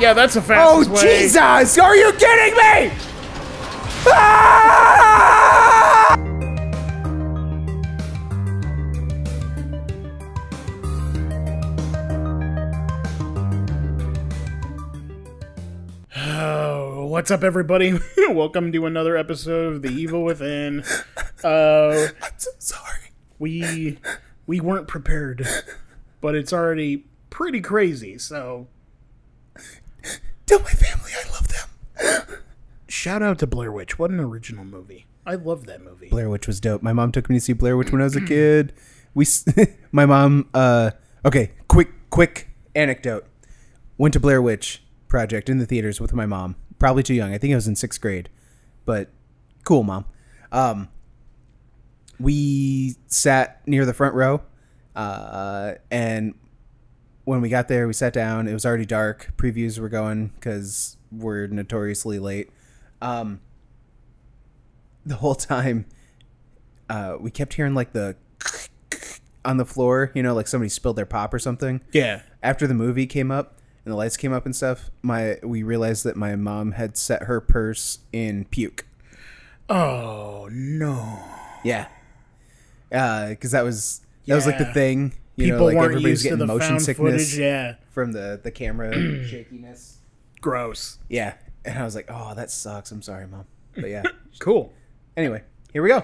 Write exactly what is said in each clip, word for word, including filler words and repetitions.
Yeah, that's a fast way. Oh, Jesus! Are you kidding me? Ah! Oh, what's up, everybody? Welcome to another episode of The Evil Within. Uh, I'm so sorry. We, we weren't prepared, but it's already pretty crazy, so... Tell my family I love them. Shout out to Blair Witch. What an original movie. I love that movie. Blair Witch was dope. My mom took me to see Blair Witch when I was a kid. We, my mom, uh, okay, quick, quick anecdote. Went to Blair Witch Project in the theaters with my mom. Probably too young. I think I was in sixth grade. But cool, Mom. Um, we sat near the front row, uh, and... when we got there, we sat down. It was already dark. Previews were going because we're notoriously late. Um, the whole time, uh, we kept hearing like the on the floor, you know, like somebody spilled their pop or something. Yeah. After the movie came up and the lights came up and stuff, my we realized that my mom had set her purse in puke. Oh no. Yeah. Uh, because that was that yeah. was like the thing. You People know, like weren't used to the motion sickness footage, yeah. from the, the camera shakiness. Gross. Yeah. And I was like, oh, that sucks. I'm sorry, Mom. But yeah. Cool. Anyway, here we go.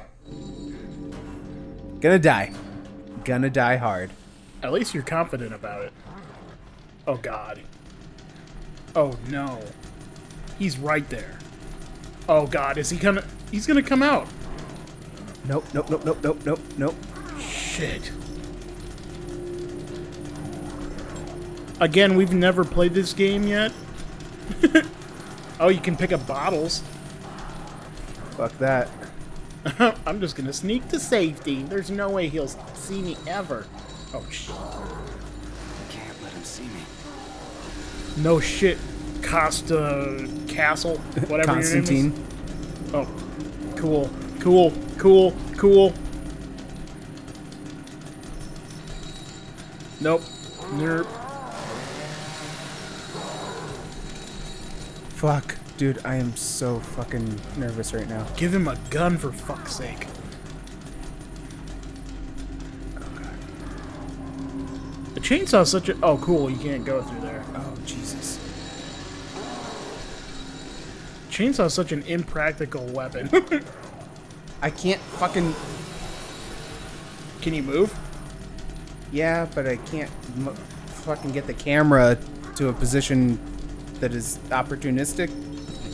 Gonna die. Gonna die hard. At least you're confident about it. Oh, God. Oh, no. He's right there. Oh, God. Is he gonna... He's gonna come out. Nope, nope, nope, nope, nope, nope, nope. Shit. Again, we've never played this game yet. Oh, you can pick up bottles. Fuck that. I'm just gonna sneak to safety. There's no way he'll see me ever. Oh, shit. Can't let him see me. No shit. Costa Castle. Whatever Constantine. Your name is. Oh. Cool. Cool. Cool. Cool. Nope. Nope. Fuck. Dude, I am so fucking nervous right now. Give him a gun for fuck's sake. Oh, God. The chainsaw's such a... Oh, cool. You can't go through there. Oh, Jesus. Chainsaw's such an impractical weapon. I can't fucking... Can you move? Yeah, but I can't m fucking get the camera to a position... that is opportunistic.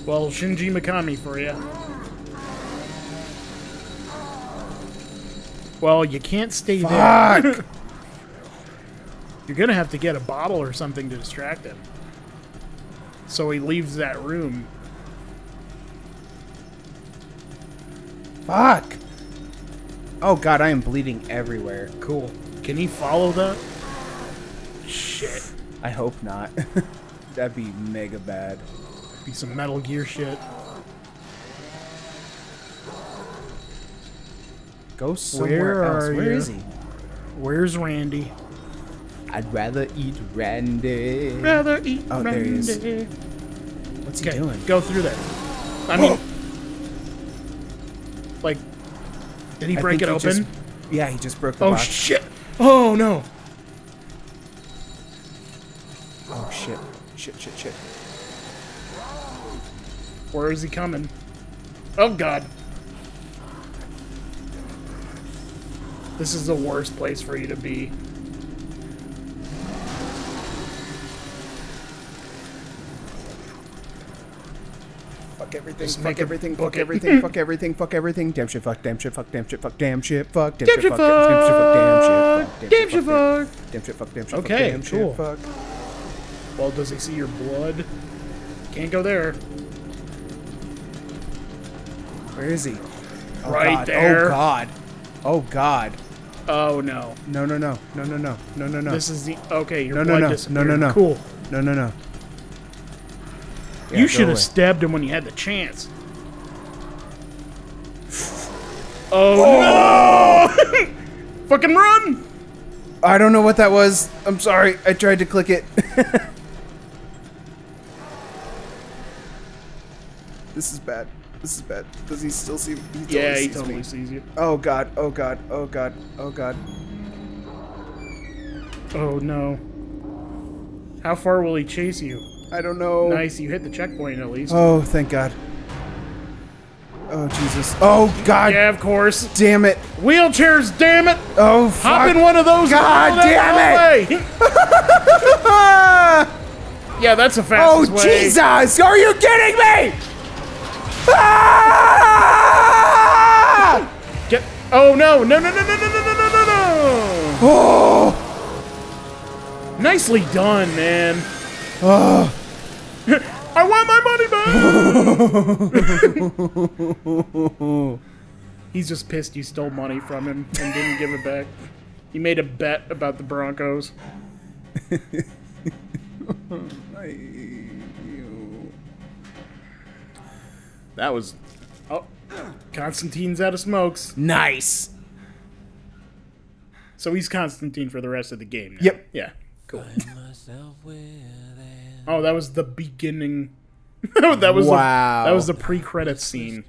Well, Shinji Mikami for you. Well, you can't stay Fuck. there. You're gonna have to get a bottle or something to distract him. So he leaves that room. Fuck! Oh God, I am bleeding everywhere. Cool. Can he follow that? Shit. I hope not. That'd be mega bad. Be some Metal Gear shit. Go somewhere Where else. Are Where you? is he? Where's Randy? I'd rather eat Randy. Rather eat oh, Randy. There he is. What's he doing? Go through that. I mean, Whoa. like, did he break it he open? Just, yeah, he just broke the oh, box. Oh shit! Oh no! Oh, shit. Shit, shit, shit. Where is he coming? Oh, God. This is the worst place for you to be. Fuck everything, Just fuck everything, fuck everything, fuck everything, fuck everything. Damn shit, fuck, damn shit, fuck, damn shit, fuck, damn shit, fuck, damn shit, fuck, damn shit, fuck, damn shit, fuck, damn shit, fuck, damn shit, fuck, damn shit, fuck, damn shit, fuck. Well, does he see your blood? Can't go there. Where is he? Oh, right God. there. Oh, God. Oh, God. Oh, no. No, no, no. No, no, no. No, no, no. This is the... Okay, your no, blood no, no. disappeared. No, no, no. Cool. No, no, no. Yeah, you should have stabbed him when you had the chance. Oh, oh! no! Fucking run! I don't know what that was. I'm sorry. I tried to click it. This is bad. This is bad. Does he still see me? He totally yeah, he sees totally me. sees you. Oh god, oh god, oh god, oh god. Oh no. How far will he chase you? I don't know. Nice, you hit the checkpoint at least. Oh, thank god. Oh, Jesus. Oh, god. Yeah, of course. Damn it. Wheelchairs, damn it. Oh, fuck. Hop in one of those. God damn it. Yeah, that's a fast way. Oh, Jesus. Are you kidding me? Ah! Get. Oh, no. No, no, no, no, no, no, no, no, no. Oh. Nicely done, man. Oh. I want my money back! He's just pissed you stole money from him and didn't give it back. You made a bet about the Broncos. That was... Oh, Constantine's out of smokes. Nice! So he's Constantine for the rest of the game now. Yep. Yeah. Cool. Oh, that was the beginning. That was wow. The, that was the pre-credit scene.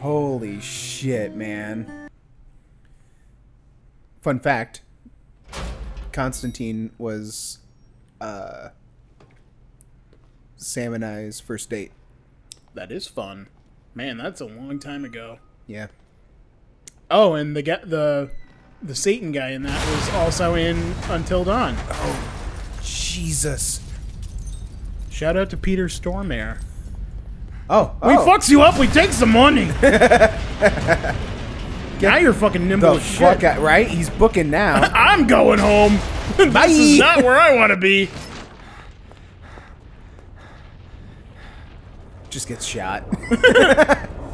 Holy shit, man! Fun fact: Constantine was uh, Sam and I's first date. That is fun, man. That's a long time ago. Yeah. Oh, and the the the Satan guy in that was also in Until Dawn. Oh, Jesus. Shout out to Peter Stormare. Oh, oh. We fucks you up, we take some money. Now you're fucking nimble as shit. Fuck out, right? He's booking now. I'm going home. Bye. This is not where I want to be. Just gets shot.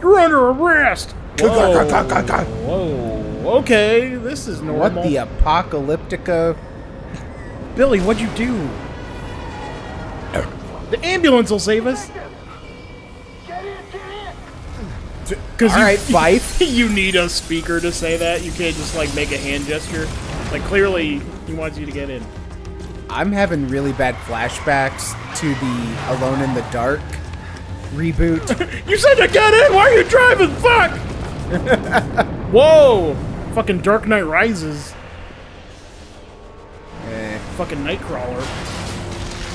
You're under arrest. Whoa. Whoa. Okay, this is normal. What the apocalyptica? Billy, what'd you do? The ambulance will save us. Get in, get in. Cause all you, right, Fife. You need a speaker to say that. You can't just like make a hand gesture. Like clearly, he wants you to get in. I'm having really bad flashbacks to the Alone in the Dark reboot. You said to get in. Why are you driving? Fuck! Whoa! Fucking Dark Knight Rises. Eh. Fucking Nightcrawler.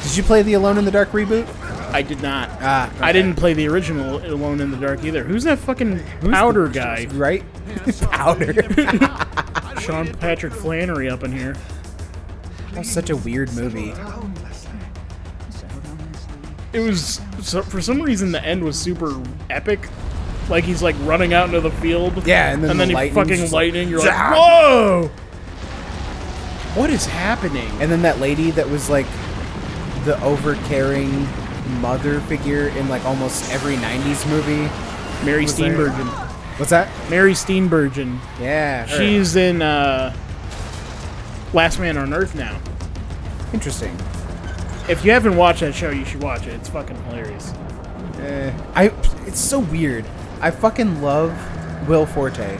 Did you play the Alone in the Dark reboot? I did not. Ah, okay. I didn't play the original Alone in the Dark either. Who's that fucking powder Who's the, guy? Right? Powder. Sean Patrick Flanery up in here. That was such a weird movie. It was, so, for some reason, the end was super epic. Like, he's, like, running out into the field. Yeah, and then, and then the lightning, fucking lightning. You're like, whoa! What is happening? And then that lady that was, like, the overcaring mother figure in like almost every nineties movie. Mary Steenburgen. What's that? Mary Steenburgen. Yeah. Her. She's in uh, Last Man on Earth now. Interesting. If you haven't watched that show, you should watch it. It's fucking hilarious. Uh, I. It's so weird. I fucking love Will Forte.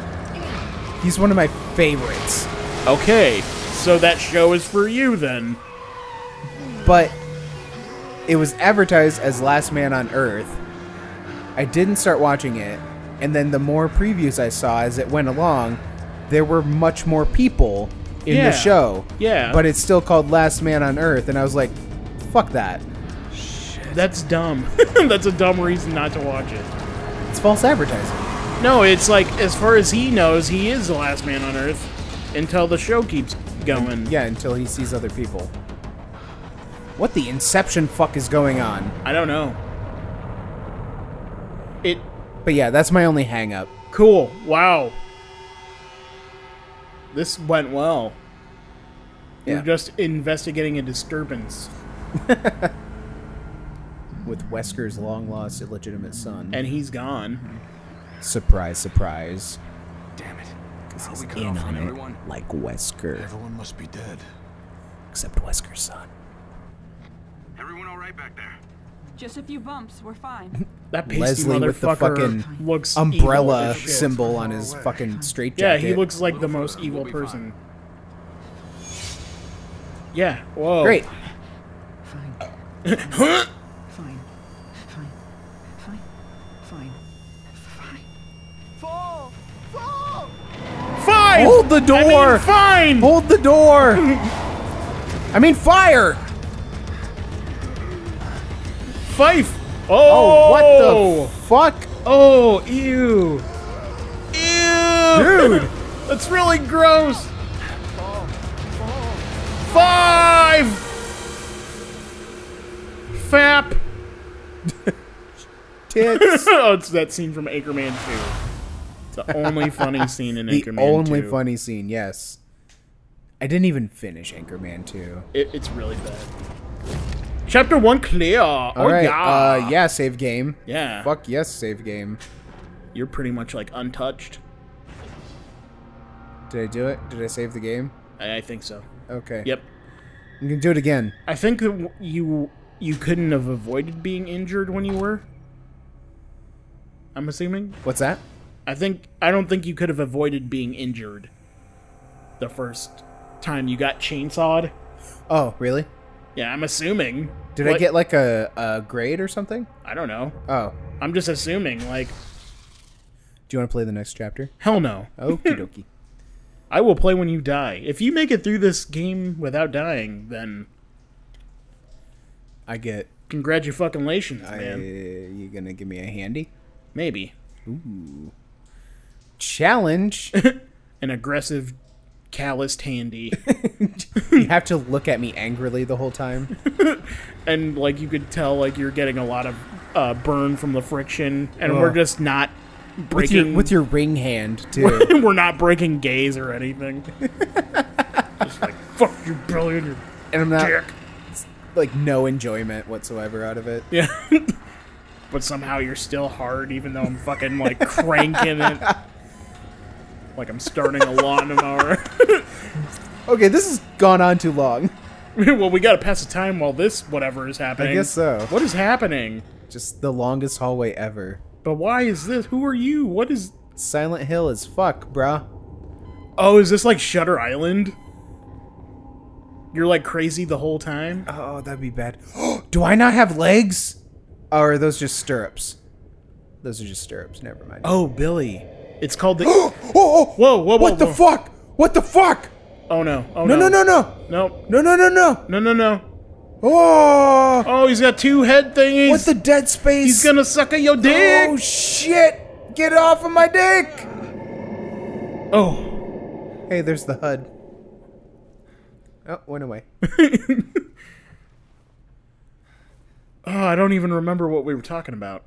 He's one of my favorites. Okay, so that show is for you then. But it was advertised as Last Man on Earth. I didn't start watching it, and then the more previews I saw as it went along, there were much more people in yeah. the show. Yeah. But it's still called Last Man on Earth, and I was like, fuck that. Shit. That's dumb. That's a dumb reason not to watch it. It's false advertising. No, it's like, as far as he knows, he is the last man on Earth until the show keeps going. And, yeah, until he sees other people. What the Inception fuck is going on? I don't know. It... But yeah, that's my only hang-up. Cool. Wow. This went well. Yeah. We're just investigating a disturbance. With Wesker's long-lost illegitimate son. And he's gone. Surprise, surprise. Damn it. Because he's in on it, like Wesker. Everyone must be dead. Except Wesker's son. Right back there. Just a few bumps, we're fine. That pasty Leslie with the fucking looks umbrella symbol on his fucking straitjacket. Yeah, he looks like the most evil person. Yeah, whoa. Great. Fine. Fine. Fine. Fine. Fine. Fine. Fine. Fall! Fall! Fine! Hold the door! I mean, fine! Hold the door! I mean, fire! Fife! Oh! Oh, what the fuck? Oh, ew. Ew! Dude! That's really gross! Fall. Fall. Five! Fap! Tits. Oh, it's that scene from Anchorman two. It's the only funny scene in Anchorman two. The only funny scene, yes. I didn't even finish Anchorman two. It, it's really bad. Chapter one clear. All oh, right. Yeah. Uh, yeah, save game. Yeah. Fuck yes, save game. You're pretty much, like, untouched. Did I do it? Did I save the game? I, I think so. Okay. Yep. You can do it again. I think that you, you couldn't have avoided being injured when you were. I'm assuming. What's that? I think I don't think you could have avoided being injured the first time you got chainsawed. Oh, really? Yeah, I'm assuming. Did what? I get like a, a grade or something? I don't know. Oh. I'm just assuming, like... Do you want to play the next chapter? Hell no. Okie dokie. I will play when you die. If you make it through this game without dying, then... I get... Congratulations, man. I, you gonna give me a handy? Maybe. Ooh. Challenge. An aggressive, calloused handy. You have to look at me angrily the whole time. And, like, you could tell, like, you're getting a lot of uh, burn from the friction. And oh. We're just not breaking... With your, with your ring hand, too. We're not breaking gaze or anything. Just like, fuck you, brilliant, you and I'm not, dick. Like, no enjoyment whatsoever out of it. Yeah. But somehow you're still hard, even though I'm fucking, like, cranking it. Like I'm starting a lawnmower. Okay, this has gone on too long. Well, we gotta pass the time while this whatever is happening. I guess so. What is happening? Just the longest hallway ever. But why is this? Who are you? What is... Silent Hill as fuck, bruh. Oh, is this like Shutter Island? You're, like, crazy the whole time? Oh, that'd be bad. Do I not have legs? Or are those just stirrups? Those are just stirrups. Never mind. Oh, Billy. It's called the... oh, oh, oh. Whoa, whoa, whoa. What whoa. the fuck? What the fuck? Oh, no. Oh, no. No, no, no, no. No. No, no, no, no. No, no, no. Oh. Oh, he's got two head thingies. What the Dead Space? He's gonna suck at your dick. Oh, shit. Get off of my dick. Oh. Hey, there's the H U D. Oh, went away. Oh, I don't even remember what we were talking about.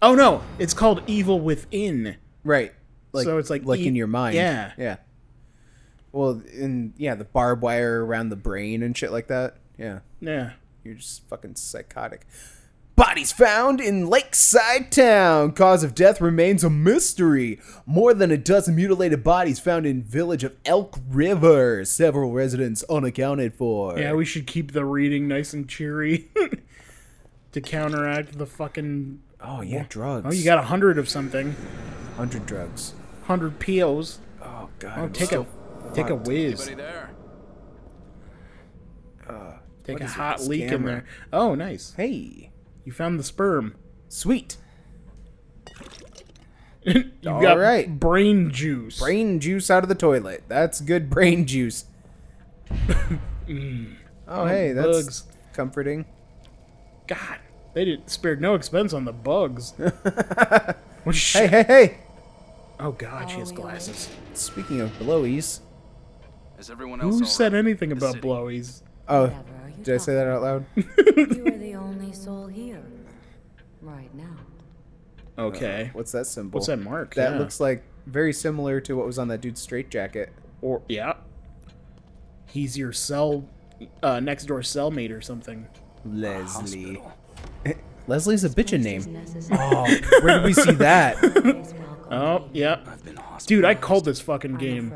Oh, no. It's called Evil Within. Right. Like, so it's like... Like e in your mind. Yeah. Yeah. Well, and yeah, the barbed wire around the brain and shit like that. Yeah. Yeah. You're just fucking psychotic. Bodies found in Lakeside Town. Cause of death remains a mystery. More than a dozen mutilated bodies found in village of Elk River. Several residents unaccounted for. Yeah, we should keep the reading nice and cheery. To counteract the fucking... Oh, yeah, well, drugs. Oh, you got a hundred of something. Hundred drugs. Hundred pills. Oh, God. Oh, take a, take a whiz. There? Uh, take a hot leak scammer? in there. Oh, nice. Hey. You found the sperm. Sweet. You got right. brain juice. Brain juice out of the toilet. That's good brain juice. mm. Oh, oh, hey, that's bugs. comforting. God, they didn't spared no expense on the bugs. Well, hey, hey, hey! Oh God, oh, she has glasses. Really? Speaking of blowies, is everyone else who said right? anything about blowies? Oh, did talking? I say that out loud? You are the only soul here right now. Okay, uh, what's that symbol? What's that mark? That yeah. looks like very similar to what was on that dude's straitjacket. Or yeah, he's your cell uh, next door cellmate or something. Leslie. Leslie's a bitchin' name. Oh, where did we see that? Oh, yeah. Dude, I called this fucking game.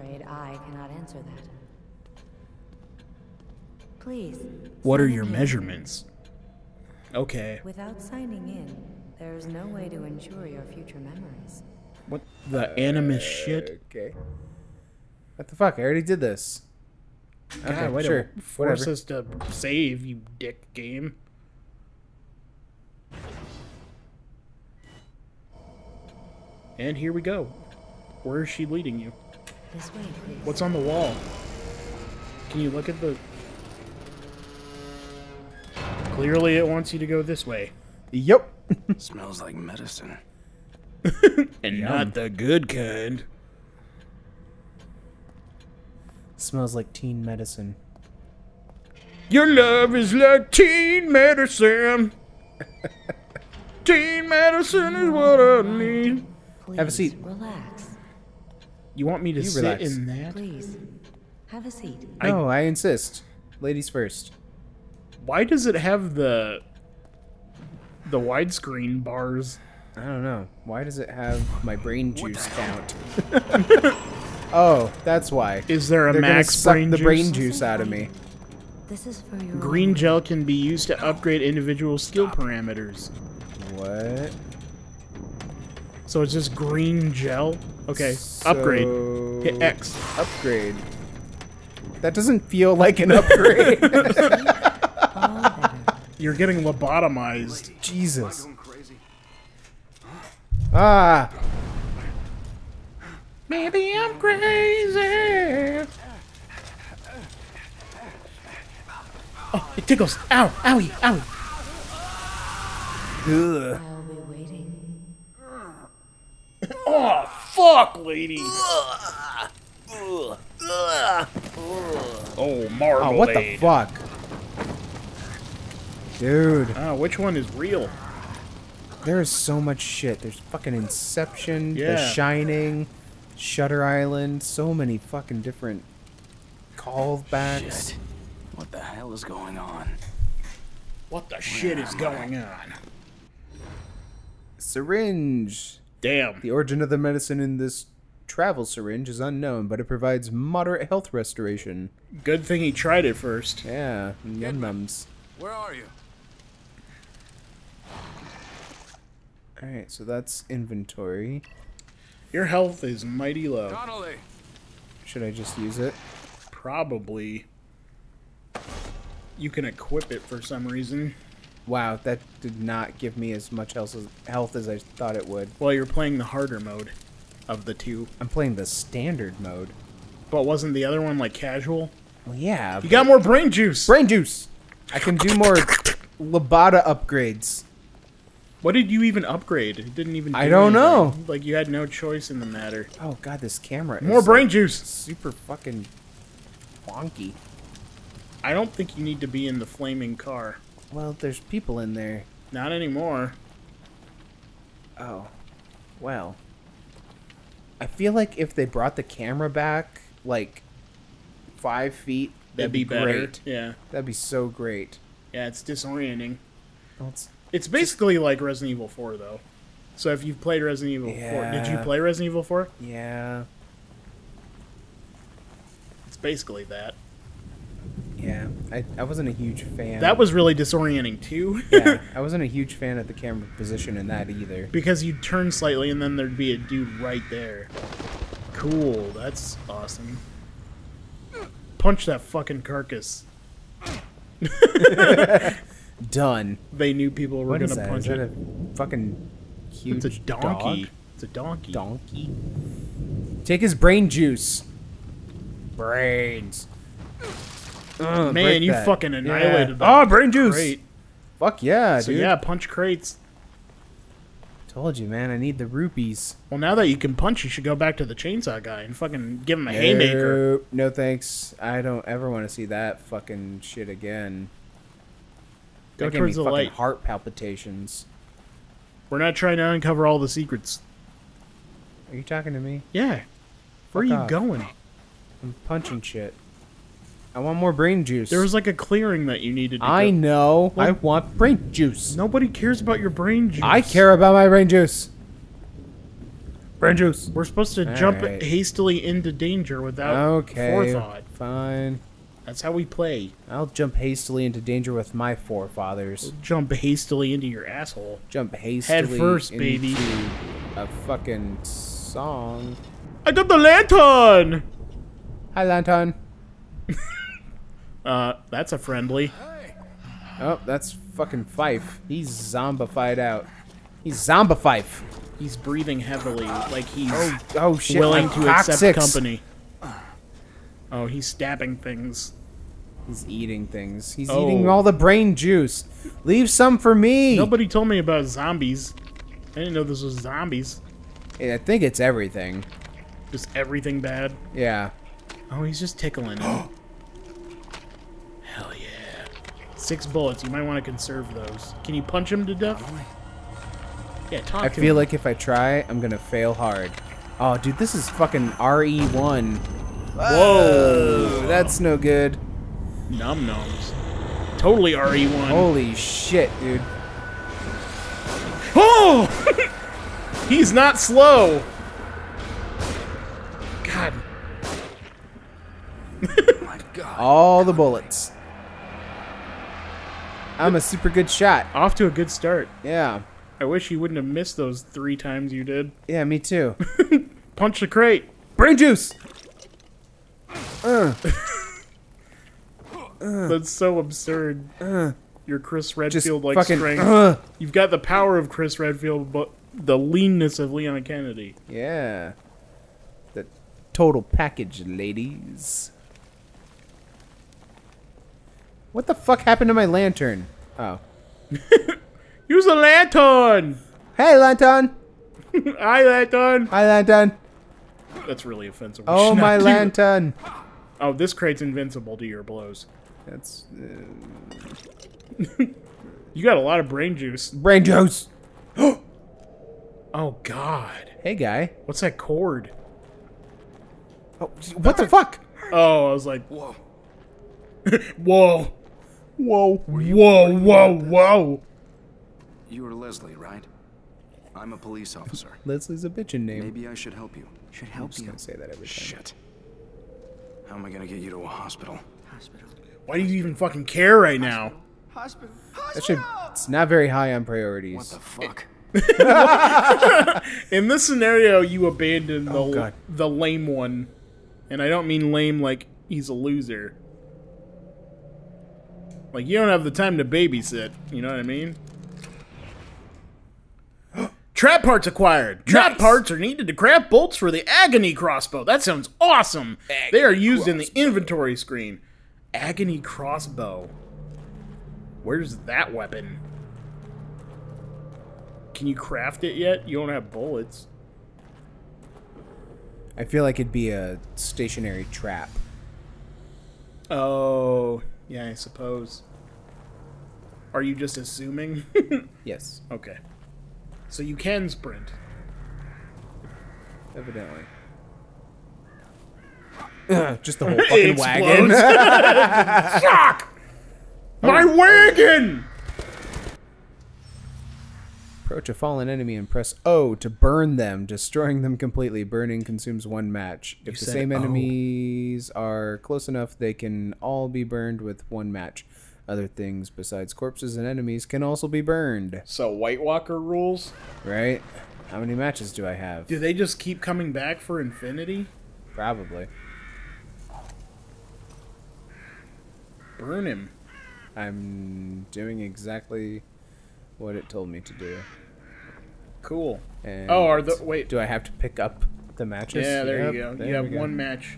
Please. What are your measurements? Okay. Without signing in, there's no way to ensure your future memories. What the animus shit? Okay. What the fuck? I already did this. God, okay, why sure. to force Whatever. us to save, you dick game. And here we go. Where is she leading you? This way, please. What's on the wall? Can you look at the... Clearly it wants you to go this way. Yep. Smells like medicine. And yum. Not the good kind. Smells like teen medicine. Your love is like teen medicine. Teen medicine is what I need. Please, have a seat. Relax. You want me to you sit relax. in that? Please, have a seat. I, no, I insist. Ladies first. Why does it have the the widescreen bars? I don't know. Why does it have my brain juice count? Oh, that's why. Is there a They're max brain juice? the brain juice out of me. This is for your Green own. gel can be used to upgrade individual skill Stop. parameters. What? So it's just green gel? Okay, so... upgrade. Hit X. Upgrade. That doesn't feel like an upgrade. You're getting lobotomized. Jesus. Ah. Maybe I'm crazy. Oh, it tickles. Ow, owie, owie. Ugh. I'll be waiting. Oh, fuck, lady. Ugh. Ugh. Ugh. Oh, marmalade. Oh, what the fuck? Dude. Oh, which one is real? There is so much shit. There's fucking Inception, yeah. The Shining, Shutter Island, so many fucking different callbacks. Shit. What the hell is going on? What the Where shit is going I? on? Syringe. Damn. The origin of the medicine in this travel syringe is unknown, but it provides moderate health restoration. Good thing he tried it first. Yeah, yum mums. Where are you? Alright, so that's inventory. Your health is mighty low. Donnelly. Should I just use it? Probably. You can equip it for some reason. Wow, that did not give me as much health as, health as I thought it would. Well, you're playing the harder mode of the two. I'm playing the standard mode. But wasn't the other one, like, casual? Well, yeah. You got more brain juice! Brain juice! I can do more Lobata upgrades. What did you even upgrade? It didn't even do I don't anything. know. Like, you had no choice in the matter. Oh, God, this camera More is, brain like, juice! Super fucking wonky. I don't think you need to be in the flaming car. Well, there's people in there. Not anymore. Oh. Well. I feel like if they brought the camera back, like, five feet, that'd, that'd be, be great. Better. Yeah. That'd be so great. Yeah, it's disorienting. Well, it's... It's basically like Resident Evil four, though. So if you've played Resident Evil yeah. four... Did you play Resident Evil four? Yeah. It's basically that. Yeah. I, I wasn't a huge fan. That was really disorienting, too. Yeah. I wasn't a huge fan of the camera position in that, either. Because you'd turn slightly, and then there'd be a dude right there. Cool. That's awesome. Punch that fucking carcass. Done. They knew people were going to punch it. Is that a fucking huge It's a donkey. Dog? It's a donkey. Donkey. Take his brain juice. Brains. Ugh, Man, you that. fucking annihilated yeah. them. Oh, brain juice. Crate. Fuck yeah, so dude. yeah, punch crates. Told you, man. I need the rupees. Well, now that you can punch, you should go back to the chainsaw guy and fucking give him a nope. haymaker. No thanks. I don't ever want to see that fucking shit again. Go that towards gave me the light. Heart palpitations. We're not trying to uncover all the secrets. Are you talking to me? Yeah. Where Fuck are you off. going? I'm punching shit. I want more brain juice. There was like a clearing that you needed to I go. know. What? I want brain juice. Nobody cares about your brain juice. I care about my brain juice. Brain juice. We're supposed to all jump right. hastily into danger without okay, forethought. Fine. That's how we play. I'll jump hastily into danger with my forefathers. We'll jump hastily into your asshole. Jump hastily Head first, into baby. a fucking song. I got the lantern! Hi, lantern. uh, that's a friendly. Oh, that's fucking Fife. He's zombified out. He's zombified. He's breathing heavily, like he's oh, oh, shit, willing to accept six. company. Oh, he's stabbing things. He's eating things. He's oh. eating all the brain juice. Leave some for me. Nobody told me about zombies. I didn't know this was zombies. Yeah, I think it's everything. Just everything bad? Yeah. Oh, he's just tickling him. Hell yeah. Six bullets. You might want to conserve those. Can you punch him to death? Yeah, talk I to feel him. like if I try, I'm going to fail hard. Oh, dude, this is fucking R E one. Whoa. Whoa. That's no good. Nom noms. Totally R E one. Holy shit, dude. Oh! He's not slow. God. Oh my God. All the bullets. I'm a super good shot. Off to a good start. Yeah. I wish you wouldn't have missed those three times you did. Yeah, me too. Punch the crate. Brain juice. Uh. uh. That's so absurd. Uh. You're Chris Redfield-like strength. Uh. You've got the power of Chris Redfield, but the leanness of Leon Kennedy. Yeah. The total package, ladies. What the fuck happened to my lantern? Oh. Use a lantern! Hey, lantern! Hi, lantern! Hi, lantern! That's really offensive. Oh, my lantern! Oh, this crate's invincible to your blows. That's... Uh... You got a lot of brain juice. Brain juice! Oh, God. Hey, guy. What's that cord? Oh, what the fuck? Oh, I was like, whoa. Whoa. Whoa. Whoa, whoa, whoa. You were Leslie, right? I'm a police officer. Leslie's a bitchin' name. Maybe I should help you. Should help you. I'm just gonna say that every time. Shit. How am I gonna get you to a hospital? Hospital. Why do you even fucking care right now? Hospital. Hospital. That should, it's not very high on priorities. What the fuck? It, in this scenario, you abandon the oh, the lame one, and I don't mean lame like he's a loser. Like you don't have the time to babysit. You know what I mean? Trap parts acquired. Trap nice. parts are needed to craft bolts for the Agony Crossbow. That sounds awesome. Agony they are used crossbow. in the inventory screen. Agony Crossbow. Where's that weapon? Can you craft it yet? You don't have bullets. I feel like it'd be a stationary trap. Oh, yeah, I suppose. Are you just assuming? Yes. Okay. So you can sprint. Evidently. Ugh, just the whole fucking wagon. Fuck! My oh. wagon! Approach a fallen enemy and press O to burn them, destroying them completely. Burning consumes one match. If you the same enemies oh. are close enough, they can all be burned with one match. Other things besides corpses and enemies can also be burned. So White Walker rules? Right. How many matches do I have? Do they just keep coming back for infinity? Probably. Burn him. I'm doing exactly... what it told me to do. Cool. And oh, are the wait? Do I have to pick up the matches? Yeah, there yep, you go. There you have one go. match.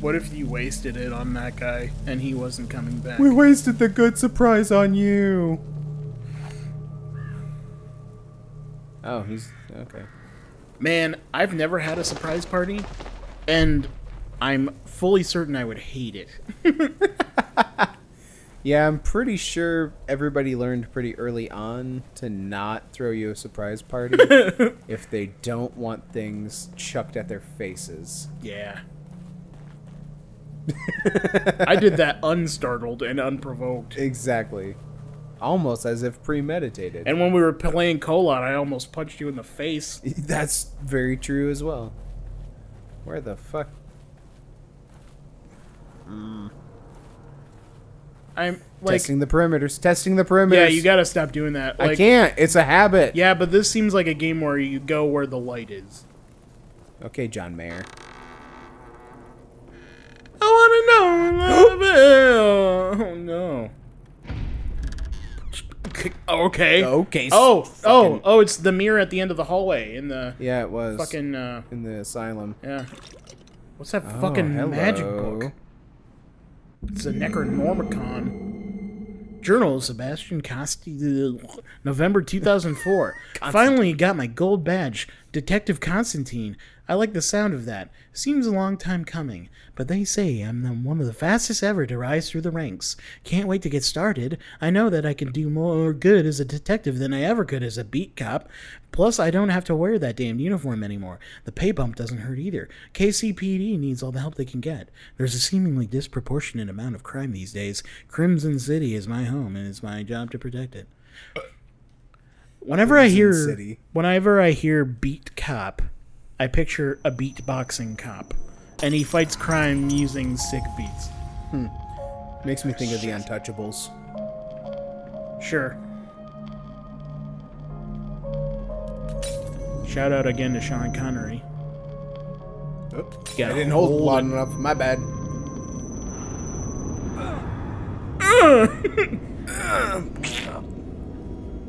What if you wasted it on that guy and he wasn't coming back? We wasted the good surprise on you. Oh, he's okay. Man, I've never had a surprise party, and I'm fully certain I would hate it. Yeah, I'm pretty sure everybody learned pretty early on to not throw you a surprise party if they don't want things chucked at their faces. Yeah. I did that unstartled and unprovoked. Exactly. Almost as if premeditated. And when we were playing Colon, I almost punched you in the face. That's very true as well. Where the fuck... Hmm... I'm like, testing the perimeters. Testing the perimeters. Yeah, you gotta stop doing that. Like, I can't. It's a habit. Yeah, but this seems like a game where you go where the light is. Okay, John Mayer. I wanna know. Oh no. Okay. Okay. Okay. Oh, fucking. oh, oh! It's the mirror at the end of the hallway in the. Yeah, it was. Fucking. Uh, in the asylum. Yeah. What's that oh, fucking hello. magic book? It's a Necronomicon. Journal of Sebastian Costi, November two thousand four. Finally got my gold badge, Detective Constantine. I like the sound of that. Seems a long time coming, but they say I'm one of the fastest ever to rise through the ranks. Can't wait to get started. I know that I can do more good as a detective than I ever could as a beat cop. Plus, I don't have to wear that damn uniform anymore. The pay bump doesn't hurt either. K C P D needs all the help they can get. There's a seemingly disproportionate amount of crime these days. Crimson City is my home, and it's my job to protect it. Whenever Crimson I hear, City. whenever I hear beat cop, I picture a beatboxing cop, and he fights crime using sick beats. Hmm. Makes me think of The Untouchables. Sure. Shout out again to Sean Connery. Oops. I didn't hold long enough. My bad.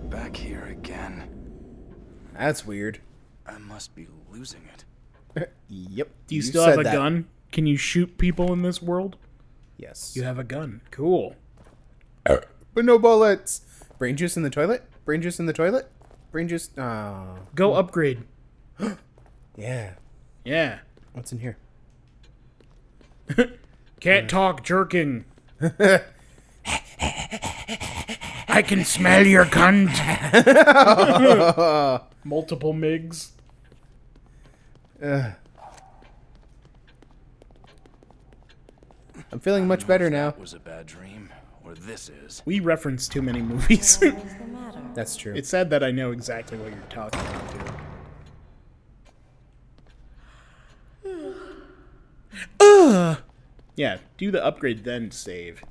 Back here again. That's weird. I must be losing it. Yep. Do you, you still have a that. gun? Can you shoot people in this world? Yes. You have a gun. Cool. Uh, but no bullets. Brain juice in the toilet? Brain juice in the toilet? Brain juice. Oh. Go upgrade. Yeah. Yeah. What's in here? Can't uh. talk jerking. I can smell your cunt. Multiple M I Gs. Uh. I'm feeling much better now. Was a bad dream. Or this is. We reference too many movies. That's true. It's sad that I know exactly what you're talking about, dude. uh, yeah, do the upgrade then save.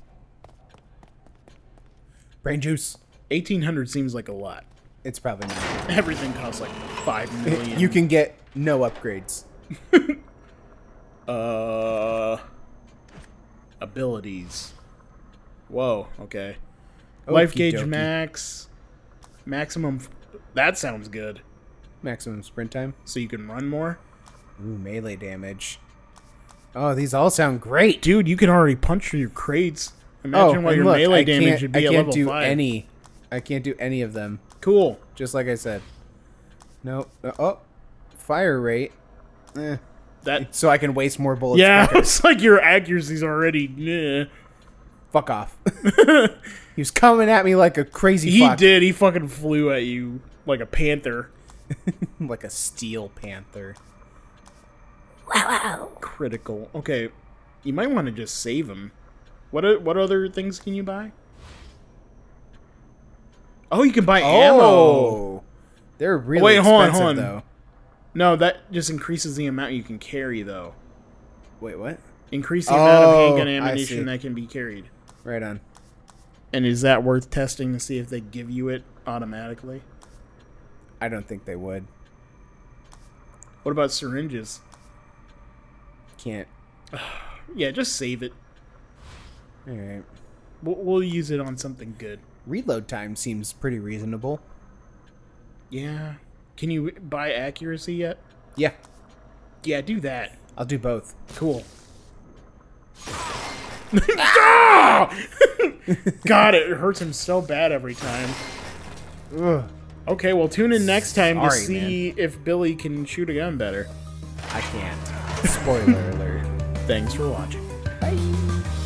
Brain juice. eighteen hundred seems like a lot. It's probably not. Everything costs like five million. You can get no upgrades. uh, Abilities. Whoa, okay. Okey Life gauge dokey. max. Maximum. That sounds good. Maximum sprint time. So you can run more? Ooh, melee damage. Oh, these all sound great. Dude, you can already punch through your crates. Imagine oh, what your look, melee I damage would be I can't at level do five. Any. I can't do any of them. Cool. Just like I said. No. Uh, oh. Fire rate. Eh. That, so I can waste more bullets. Yeah, quicker. It's like your accuracy's already... Meh. Fuck off. He was coming at me like a crazy He fox. did. He fucking flew at you like a panther. Like a steel panther. Wow, wow. Critical. Okay. You might want to just save him. What, what other things can you buy? Oh, you can buy oh. ammo. They're really oh, wait, expensive, hold on, hold on. though. No, that just increases the amount you can carry, though. Wait, what? Increase the oh, amount of handgun ammunition that can be carried. Right on. And is that worth testing to see if they give you it automatically? I don't think they would. What about syringes? Can't. Yeah, just save it. All right. We'll, we'll use it on something good. Reload time seems pretty reasonable. Yeah. Can you buy accuracy yet? Yeah. Yeah, do that. I'll do both. Cool. God, it hurts him so bad every time. Ugh. Okay, well, tune in next time Sorry, to see man. if Billy can shoot a gun better. I can't. Spoiler alert. Thanks for watching. Bye.